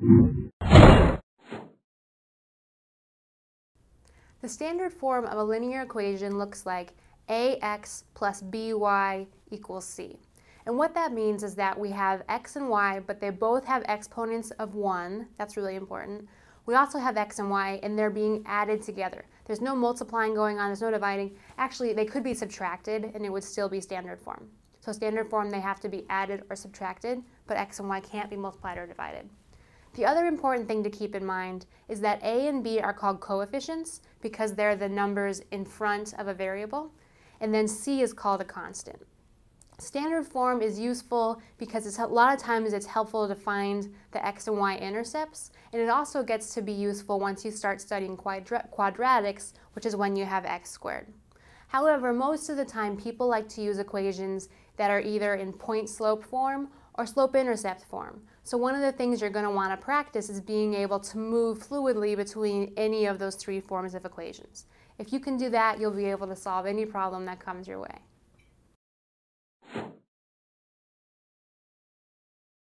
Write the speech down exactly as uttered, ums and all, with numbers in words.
The standard form of a linear equation looks like ax plus by equals c. And what that means is that we have x and y, but they both have exponents of one. That's really important. We also have x and y, and they're being added together. There's no multiplying going on. There's no dividing. Actually, they could be subtracted, and it would still be standard form. So standard form, they have to be added or subtracted, but x and y can't be multiplied or divided. The other important thing to keep in mind is that a and b are called coefficients because they're the numbers in front of a variable, and then c is called a constant. Standard form is useful because it's a lot of times it's helpful to find the x and y intercepts, and it also gets to be useful once you start studying quadra- quadratics, which is when you have x squared. However, most of the time people like to use equations that are either in point slope form or slope intercept form. So one of the things you're going to want to practice is being able to move fluidly between any of those three forms of equations. If you can do that, you'll be able to solve any problem that comes your way.